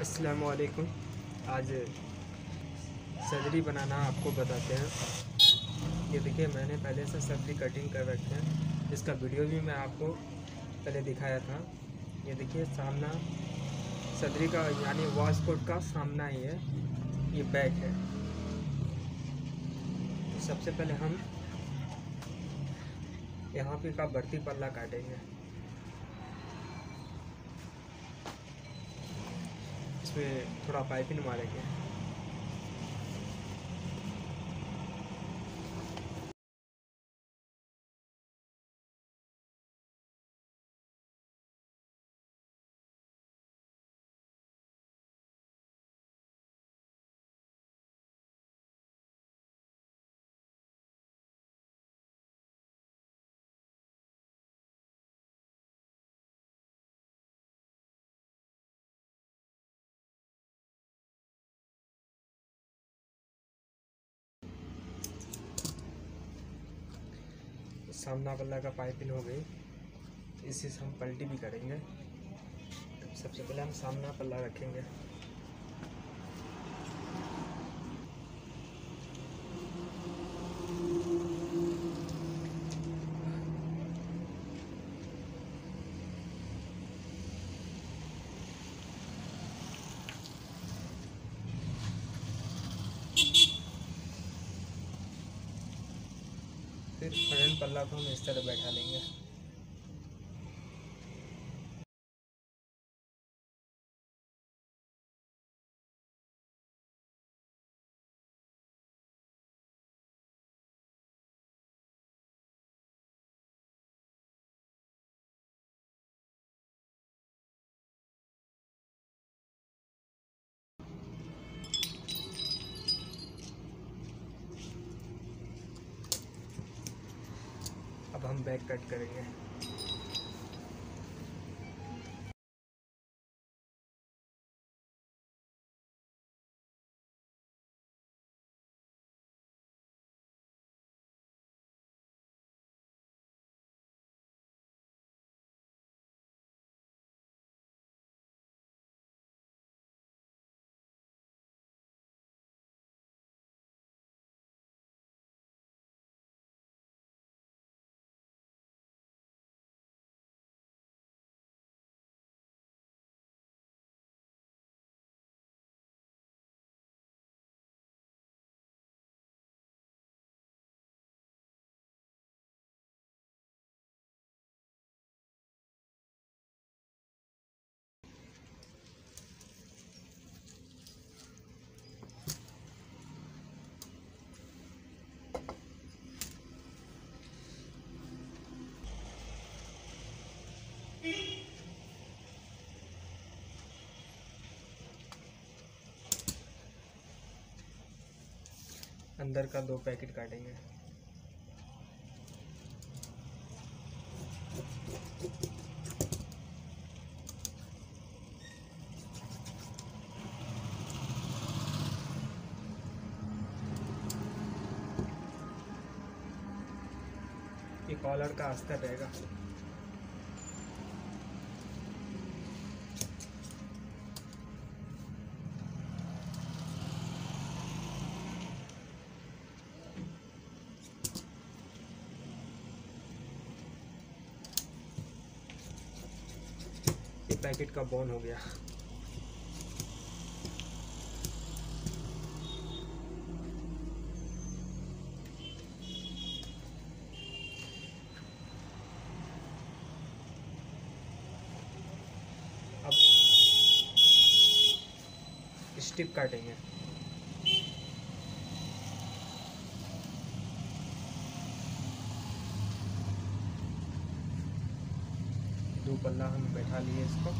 अस्सलामुअलैकुम। आज सदरी बनाना आपको बताते हैं। ये देखिए, मैंने पहले से सदरी कटिंग कर रखे हैं, इसका वीडियो भी मैं आपको पहले दिखाया था। ये देखिए सामना सदरी का यानी वासकोट का सामना ही है, ये बैक है। तो सबसे पहले हम यहाँ पे का बढ़ती पल्ला काटेंगे। इसमें थोड़ा पाइपिंग मारेंगे। सामना पल्ला का पाइपिंग हो गई, इसी से हम पलटी भी करेंगे। तो सबसे पहले हम सामना पल्ला रखेंगे। फिर फ्रंट पल्ला को हम इस तरह बैठा लेंगे। अब हम बैक कट करेंगे। अंदर का 2 पैकेट काटेंगे। ये कॉलर का अस्तर रहेगा। पैकेट का बॉन हो गया। अब स्टिप काटेंगे। पल्ला हम बैठा लिए इसको।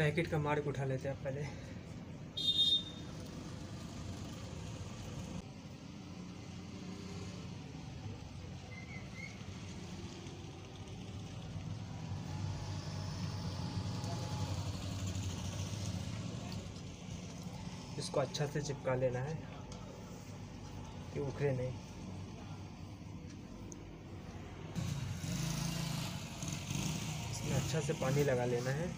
पैकेट का मार्क उठा लेते हैं पहले। इसको अच्छा से चिपका लेना है कि उखड़े नहीं। अच्छा से पानी लगा लेना है।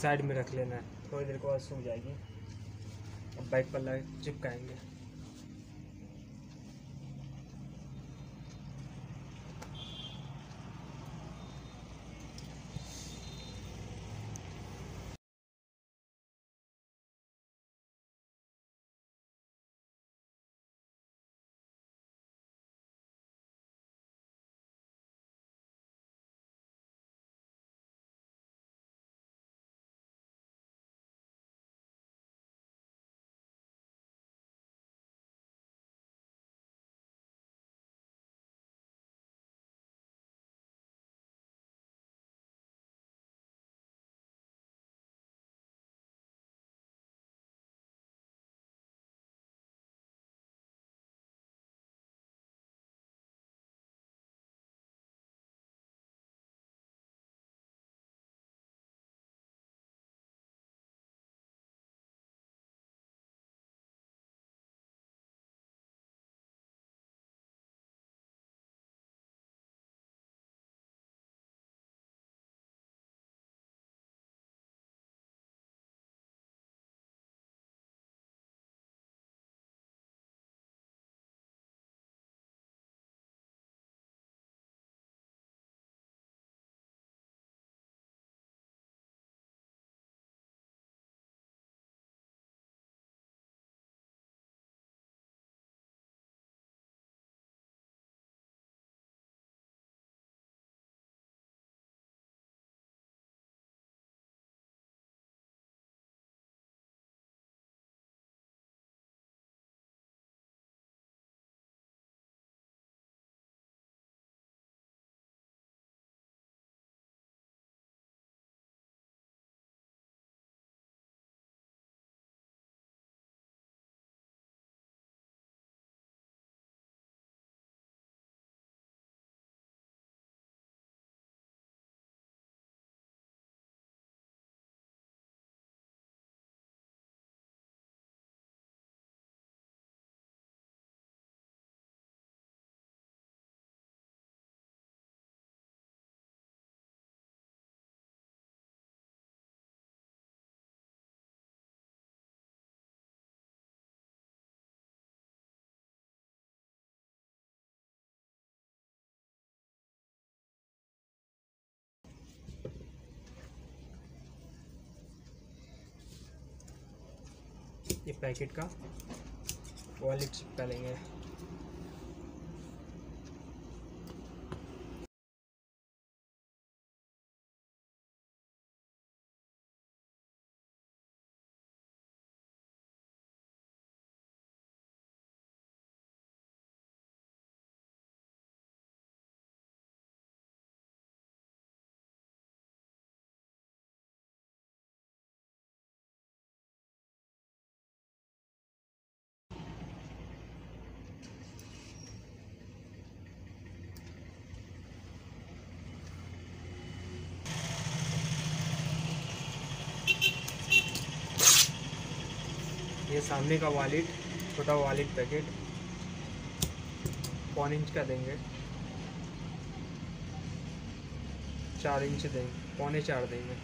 साइड में रख लेना है, थोड़ी देर के बाद सूख जाएगी। अब बैक पर लगा चिपकाएंगे। ये पैकेट का वॉलेट चिपका लेंगे। ये सामने का वॉलेट, छोटा वॉलेट पैकेट 1.25 इंच का देंगे, 4 इंच देंगे, 3.25 देंगे।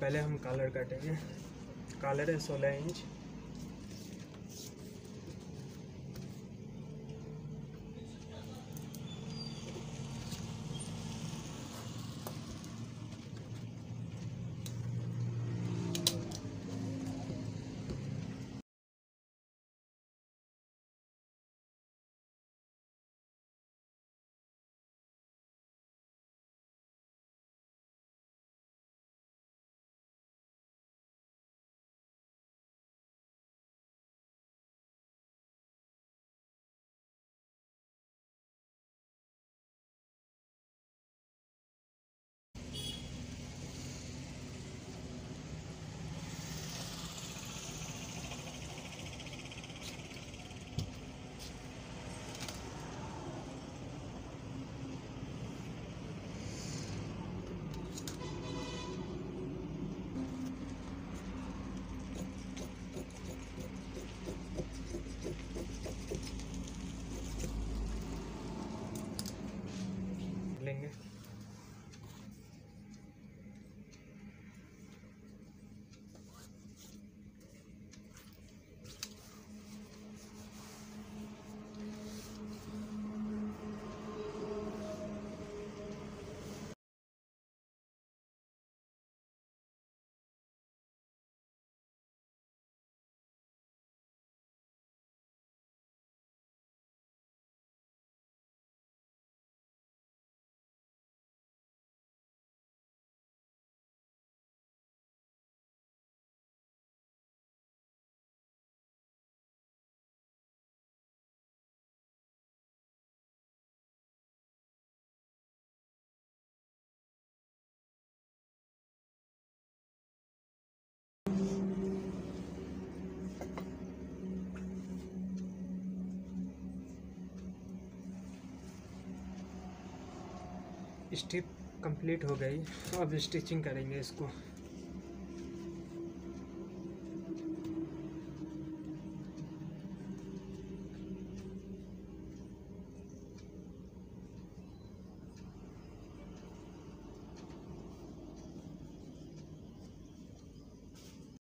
पहले हम कॉलर काटेंगे। कॉलर है 16 इंच। स्टिच कंप्लीट हो गई, अब स्टिचिंग करेंगे इसको।